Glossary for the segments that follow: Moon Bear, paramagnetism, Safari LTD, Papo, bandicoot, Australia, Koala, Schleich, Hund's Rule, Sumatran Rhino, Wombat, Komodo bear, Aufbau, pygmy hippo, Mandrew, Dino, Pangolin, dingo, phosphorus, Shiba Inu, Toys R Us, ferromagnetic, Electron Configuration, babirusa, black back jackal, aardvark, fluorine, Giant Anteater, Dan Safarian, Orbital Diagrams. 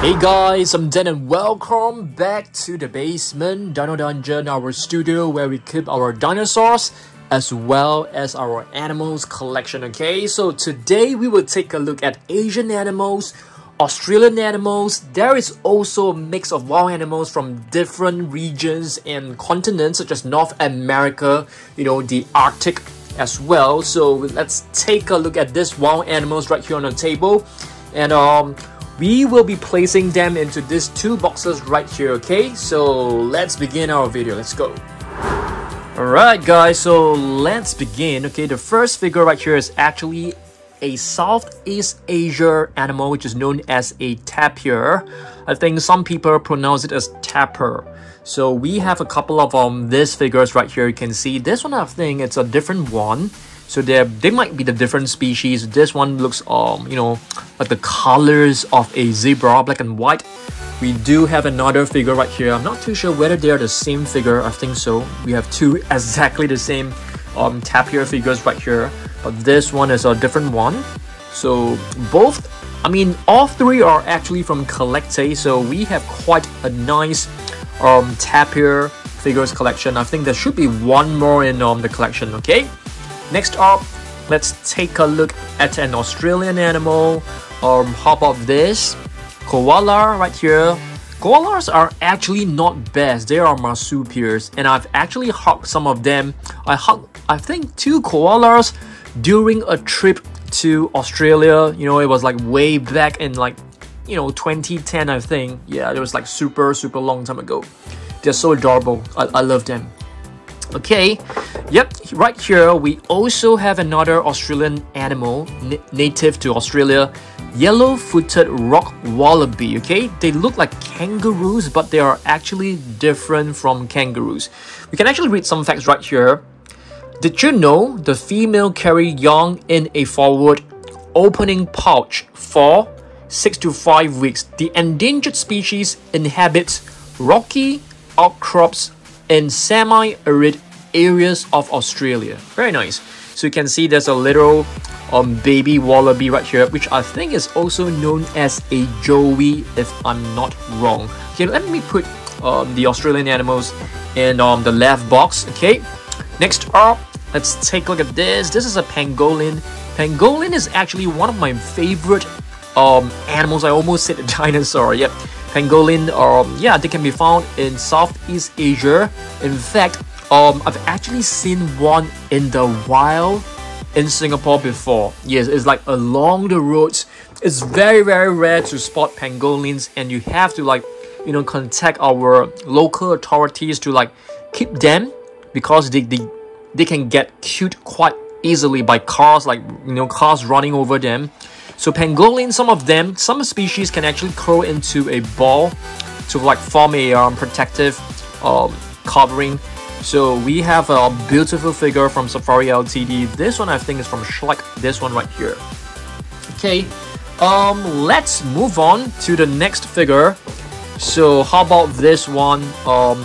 Hey guys, I'm Dan and welcome back to the basement Dino Dungeon, our studio where we keep our dinosaurs as well as our animals collection. Okay, so today we will take a look at Asian animals, Australian animals. There is also a mix of wild animals from different regions and continents such as North America, you know, the Arctic as well. So let's take a look at these wild animals right here on the table, and we will be placing them into these two boxes right here, okay? So let's begin our video, let's go. Alright guys, so let's begin, okay? The first figure right here is actually a Southeast Asia animal which is known as a tapir. I think some people pronounce it as tapir. So we have a couple of these figures right here. You can see this one, I think it's a different one. So they might be the different species. This one looks, you know, like the colors of a zebra, black and white. We do have another figure right here. I'm not too sure whether they are the same figure. I think so. We have two exactly the same tapir figures right here. But this one is a different one. So both, I mean, all three are actually from Collecta. So we have quite a nice tapir figures collection. I think there should be one more in the collection, okay? Next up, let's take a look at an Australian animal. How about this? Koala right here. Koalas are actually not bears, they are marsupials. And I've actually hugged some of them. I hugged, I think, two koalas during a trip to Australia. You know, it was like way back in like, you know, 2010, I think. Yeah, it was like super, super long time ago. They're so adorable. I love them. Okay, yep, right here we also have another Australian animal native to Australia, yellow-footed rock wallaby. Okay, they look like kangaroos, but they are actually different from kangaroos. We can actually read some facts right here. Did you know the female carry young in a forward opening pouch for 6 to 5 weeks? The endangered species inhabits rocky outcrops in semi-arid areas of Australia. Very nice. So you can see there's a little baby wallaby right here, which I think is also known as a joey, if I'm not wrong. Okay, let me put the Australian animals in the left box. Okay, next up, let's take a look at this. This is a pangolin. Pangolin is actually one of my favorite animals. I almost said a dinosaur, yep. Pangolin, yeah, they can be found in Southeast Asia. In fact, I've actually seen one in the wild in Singapore before. Yes, it's like along the roads. It's very, very rare to spot pangolins, and you have to, like, you know, contact our local authorities to, like, keep them, because they can get killed quite easily by cars, like, you know, cars running over them. So pangolin, some of them, some species can actually curl into a ball to like form a protective covering. So we have a beautiful figure from Safari LTD. This one I think is from Schleich, this one right here. Okay, let's move on to the next figure. So how about this one?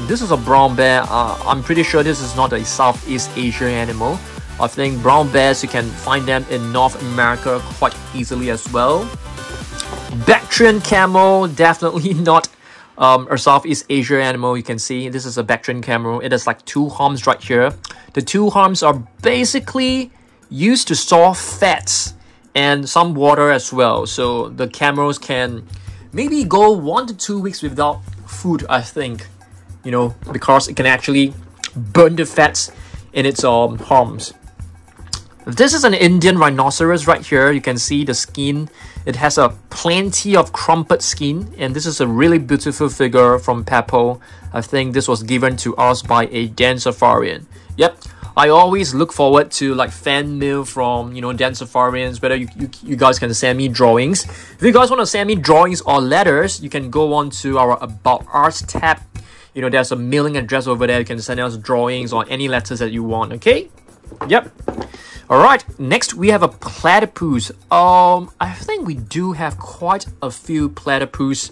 This is a brown bear. I'm pretty sure this is not a Southeast Asian animal. I think brown bears, you can find them in North America quite easily as well. Bactrian camel, definitely not a Southeast Asia animal. You can see this is a Bactrian camel. It has like two arms right here. The two arms are basically used to store fats and some water as well. So the camels can maybe go 1 to 2 weeks without food, I think. You know, because it can actually burn the fats in its arms. This is an Indian rhinoceros right here. You can see the skin. It has a plenty of crumpled skin, and this is a really beautiful figure from Papo. I think this was given to us by a Dan Safarian. Yep, I always look forward to like fan mail from, you know, Dan Safarians. Whether you guys can send me drawings. If you guys want to send me drawings or letters, you can go on to our About Us tab. You know, there's a mailing address over there. You can send us drawings or any letters that you want, okay? Yep. Alright, next we have a platypus. I think we do have quite a few platypus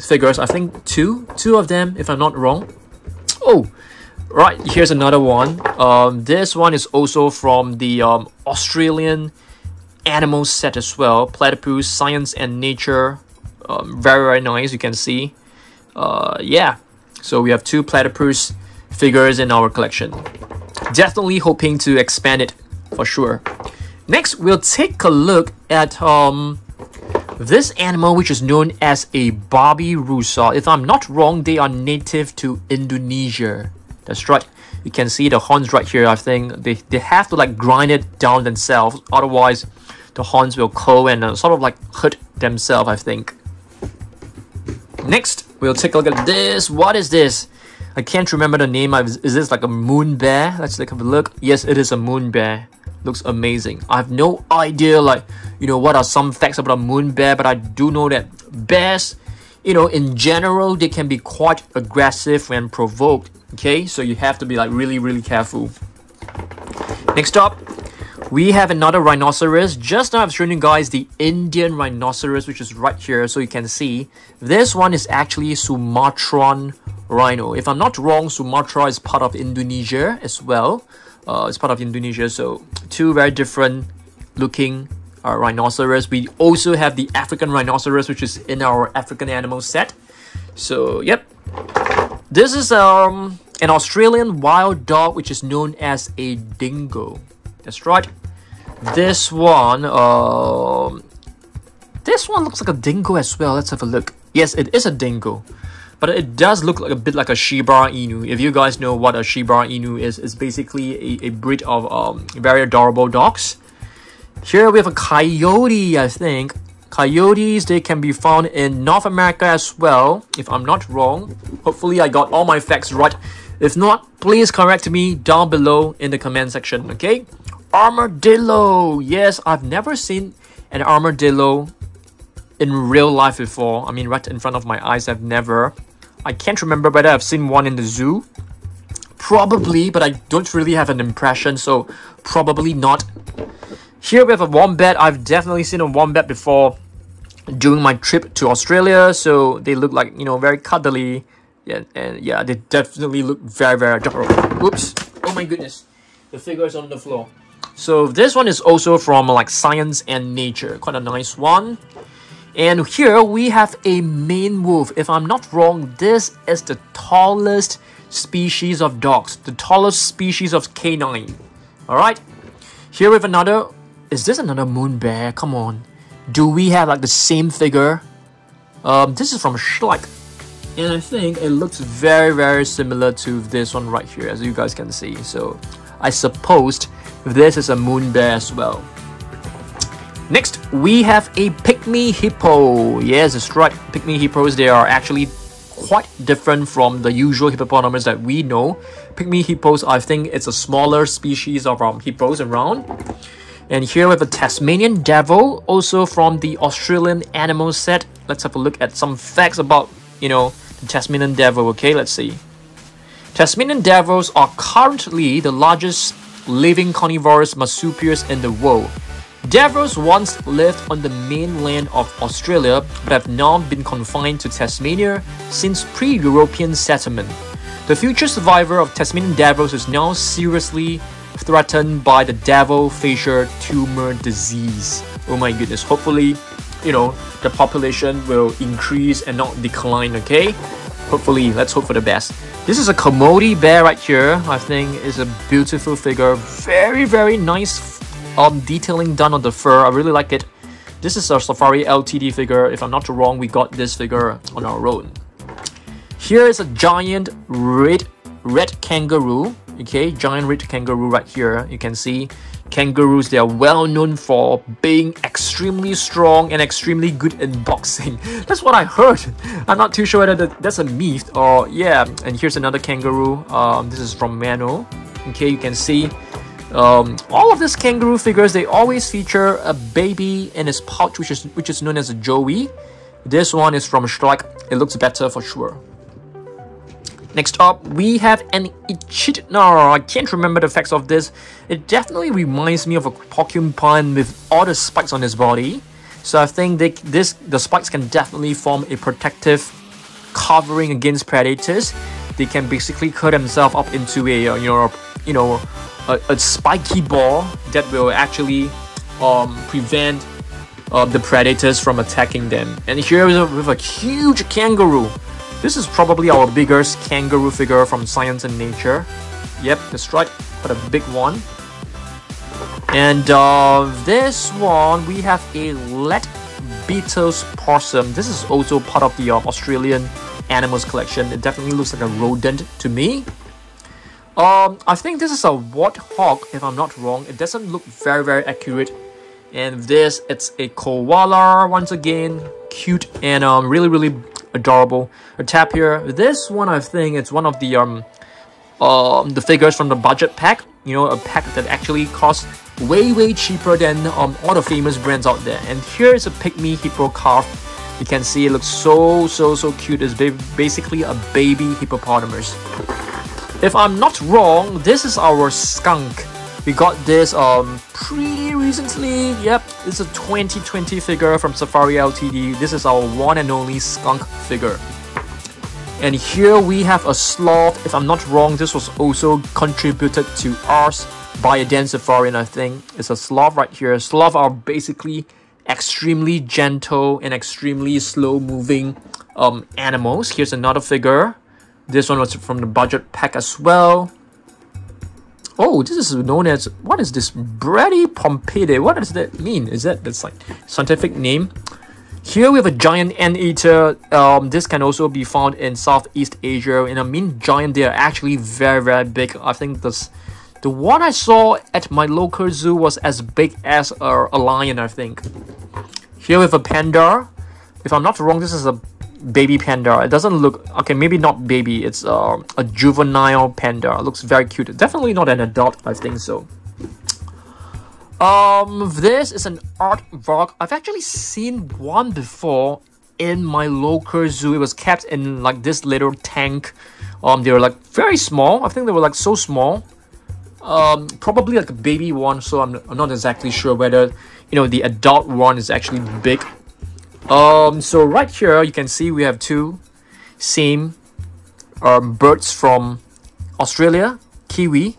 figures. I think two of them, if I'm not wrong. Oh, right, here's another one. This one is also from the Australian animal set as well. Platypus, Science and Nature very, very nice, you can see. Yeah, so we have two platypus figures in our collection. Definitely hoping to expand it for sure. Next, we'll take a look at this animal, which is known as a babirusa. If I'm not wrong, they are native to Indonesia. That's right. You can see the horns right here. I think they have to like grind it down themselves. Otherwise, the horns will curl and sort of like hurt themselves, I think. Next, we'll take a look at this. What is this? I can't remember the name. Is this like a moon bear? Let's take a look. Yes, it is a moon bear. Looks amazing. I have no idea, like, you know, what are some facts about a moon bear, but I do know that bears, you know, in general, they can be quite aggressive when provoked. Okay, so you have to be like really, really careful. Next up, we have another rhinoceros. Just now I've shown you guys the Indian rhinoceros, which is right here. So you can see this one is actually Sumatran Rhino. If I'm not wrong, Sumatra is part of Indonesia as well. It's part of Indonesia. So two very different looking rhinoceros. We also have the African rhinoceros, which is in our African animal set. So yep. This is an Australian wild dog, which is known as a dingo. That's right. This one looks like a dingo as well. Let's have a look. Yes, it is a dingo, but it does look like a bit like a Shiba Inu. If you guys know what a Shiba Inu is, it's basically a breed of very adorable dogs. Here we have a coyote, I think. Coyotes, they can be found in North America as well, if I'm not wrong. Hopefully I got all my facts right. If not, please correct me down below in the comment section, okay? Armadillo! Yes, I've never seen an armadillo in real life before. I mean, right in front of my eyes, I've never. I can't remember whether I've seen one in the zoo. Probably, but I don't really have an impression, so probably not. Here we have a wombat. I've definitely seen a wombat before during my trip to Australia, so they look like, you know, very cuddly, and yeah, they definitely look very, very adorable. Oops, oh my goodness, the figure is on the floor. So this one is also from like Science and Nature, quite a nice one. And here we have a Maine wolf. If I'm not wrong, this is the tallest species of dogs, the tallest species of canine. All right, here we have another. Is this another moon bear? Come on, do we have like the same figure? This is from Schleich, and I think it looks very, very similar to this one right here, as you guys can see. So I supposed this is a moon bear as well. Next, we have a pygmy hippo. Yes, that's right. Pygmy hippos, they are actually quite different from the usual hippopotamus that we know. Pygmy hippos, I think it's a smaller species of hippos around. And here we have a Tasmanian Devil, also from the Australian animal set. Let's have a look at some facts about, you know, the Tasmanian Devil. Okay, let's see. Tasmanian Devils are currently the largest living carnivorous marsupials in the world. Devils once lived on the mainland of Australia, but have now been confined to Tasmania since pre-European settlement. The future survivor of Tasmanian Devils is now seriously threatened by the devil facial tumor disease. Oh my goodness, hopefully, you know, the population will increase and not decline, okay? Hopefully, let's hope for the best. This is a Komodo bear right here. I think is a beautiful figure. Very, very nice detailing done on the fur. I really like it. This is a Safari LTD figure. If I'm not wrong, we got this figure on our own. Here is a giant red kangaroo. Okay, giant red kangaroo right here. You can see kangaroos, they are well known for being extremely strong and extremely good in boxing. That's what I heard. I'm not too sure whether that's a myth or yeah. And here's another kangaroo. This is from Mano. Okay, you can see all of these kangaroo figures, they always feature a baby in its pouch, which is known as a joey. This one is from Schleich. It looks better for sure. Next up, we have an echidna. I can't remember the facts of this. It definitely reminds me of a porcupine with all the spikes on his body. So I think the spikes can definitely form a protective covering against predators. They can basically curl themselves up into a spiky ball that will actually prevent the predators from attacking them. And here is with a huge kangaroo. This is probably our biggest kangaroo figure from Science and Nature. Yep, that's right, but a big one. And this one, we have a lead beetle's possum. This is also part of the Australian animals collection. It definitely looks like a rodent to me. I think this is a warthog, if I'm not wrong. It doesn't look very, very accurate. And this, it's a koala once again. Cute and really, really adorable. A tapir. This one, I think it's one of the figures from the budget pack. You know, a pack that actually costs way, way cheaper than all the famous brands out there. And here is a pygmy hippo calf. You can see it looks so, so, so cute. It's basically a baby hippopotamus. If I'm not wrong, this is our skunk. We got this pretty recently. Yep, it's a 2020 figure from Safari LTD. This is our one and only skunk figure. And here we have a sloth. If I'm not wrong, this was also contributed to ours by a Dan Safarian, I think. It's a sloth right here. Sloths are basically extremely gentle and extremely slow-moving animals. Here's another figure. This one was from the budget pack as well. Oh, this is known as, what is this? Bradypompidae. What does that mean? Is that, that's like scientific name? Here we have a giant anteater. This can also be found in Southeast Asia. And I mean giant, they are actually very, very big. I think this, the one I saw at my local zoo was as big as a lion, I think. Here we have a panda. If I'm not wrong, this is a baby panda. It doesn't look, okay, maybe not baby, it's a juvenile panda. It looks very cute. Definitely not an adult, I think so. This is an aardvark. I've actually seen one before in my local zoo. It was kept in like this little tank. They were like very small. I think they were like so small. Probably like a baby one, so I'm not exactly sure whether, you know, the adult one is actually big. So right here you can see we have two same birds from Australia, kiwi,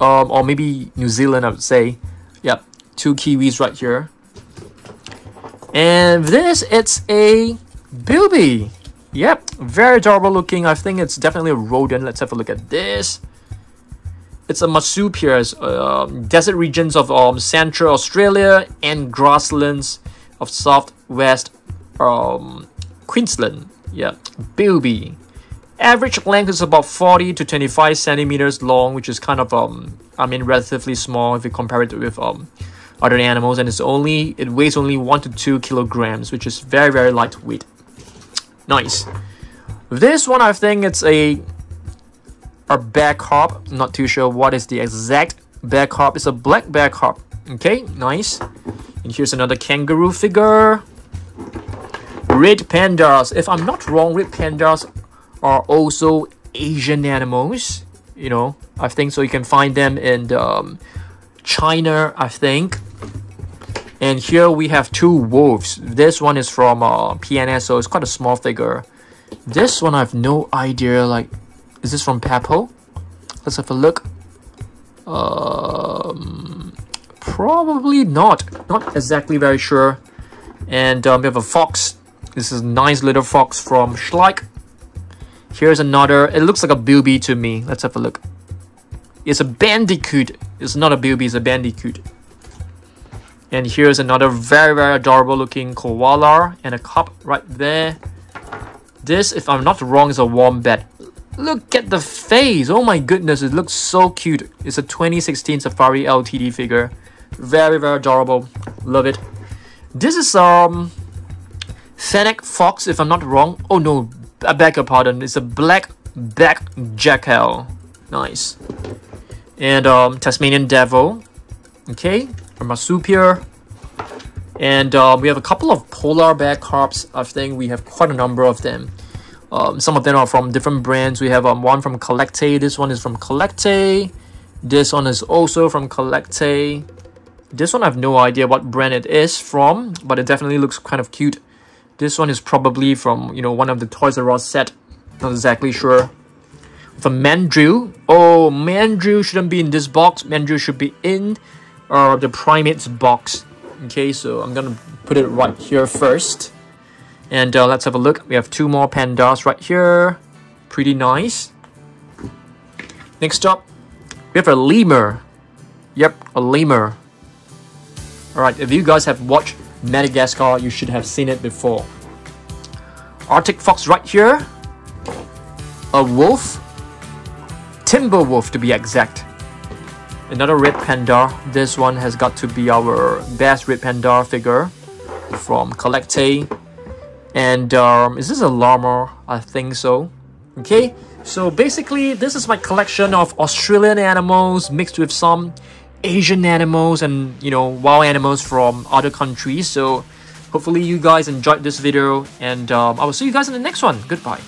or maybe New Zealand, I would say. Yep, two kiwis right here. And this, it's a Bilby. Yep, very adorable looking. I think it's definitely a rodent. Let's have a look at this. It's a marsupial. Desert regions of Central Australia and grasslands of southwest Queensland. Yeah, Bilby. Average length is about 40 to 25 centimeters long, which is kind of I mean relatively small if you compare it with other animals, and it weighs only 1 to 2 kilograms, which is very, very lightweight. Nice. This one, I think it's a bear carp. Not too sure what is the exact bear carp. It's a black back jackal. Okay, nice. And here's another kangaroo figure. Red pandas. If I'm not wrong, red pandas are also Asian animals. You know, I think so. You can find them in China, I think. And here we have two wolves. This one is from PNSO. It's quite a small figure. This one, I have no idea. Like, is this from Papo? Let's have a look. Probably not exactly very sure. And we have a fox. This is a nice little fox from Schleich. Here's another. It looks like a bilby to me. Let's have a look. It's a bandicoot. It's not a bilby, it's a bandicoot. And here's another very, very adorable looking koala and a cub right there. This, if I'm not wrong, is a wombat. Look at the face. Oh my goodness, it looks so cute. It's a 2016 Safari LTD figure. Very, very adorable. Love it. This is Fennec Fox, if I'm not wrong. Oh no, I beg your pardon. It's a black back jackal. Nice. And Tasmanian Devil. Okay, a marsupial. And we have a couple of polar bear carps. I think we have quite a number of them. Some of them are from different brands. We have one from Collecta. This one is from Collecta. This one is also from Collecta. This one I have no idea what brand it is from, but it definitely looks kind of cute. This one is probably from, you know, one of the Toys R Us set. Not exactly sure. From Mandrew. Oh, Mandrew shouldn't be in this box. Mandrew should be in the primates box. Okay, so I'm gonna put it right here first. And let's have a look. We have two more pandas right here. Pretty nice. Next up, we have a lemur. Yep, a lemur. Alright, if you guys have watched Madagascar, you should have seen it before. Arctic fox right here. A wolf. Timber wolf to be exact. Another red panda. This one has got to be our best red panda figure from Collecta. And is this a llama? I think so. Okay, so basically this is my collection of Australian animals mixed with some Asian animals and, you know, wild animals from other countries. So hopefully you guys enjoyed this video, and I will see you guys in the next one. Goodbye.